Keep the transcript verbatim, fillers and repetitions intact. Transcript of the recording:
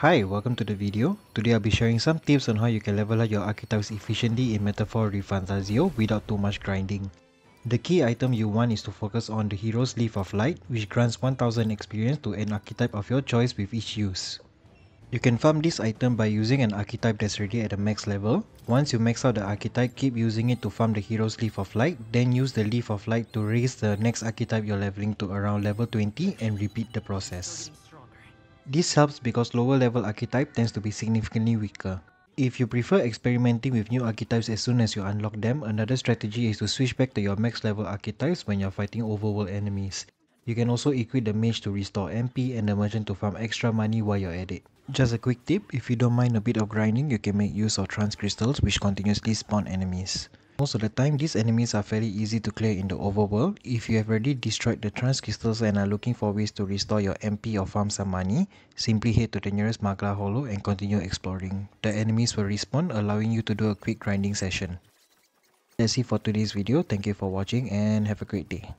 Hi, welcome to the video. Today I'll be sharing some tips on how you can level up your archetypes efficiently in Metaphor ReFantazio without too much grinding. The key item you want is to focus on the Hero's Leaf of Light, which grants one thousand experience to an archetype of your choice with each use. You can farm this item by using an archetype that's already at the max level. Once you max out the archetype, keep using it to farm the Hero's Leaf of Light, then use the Leaf of Light to raise the next archetype you're leveling to around level twenty and repeat the process. This helps because lower level archetype tends to be significantly weaker. If you prefer experimenting with new archetypes as soon as you unlock them, another strategy is to switch back to your max level archetypes when you're fighting overworld enemies. You can also equip the mage to restore M P and the merchant to farm extra money while you're at it. Just a quick tip, if you don't mind a bit of grinding, you can make use of trance crystals which continuously spawn enemies. Most of the time, these enemies are fairly easy to clear in the overworld. If you have already destroyed the trance crystals and are looking for ways to restore your M P or farm some money, simply head to the nearest Magla Hollow and continue exploring. The enemies will respawn, allowing you to do a quick grinding session. That's it for today's video. Thank you for watching and have a great day.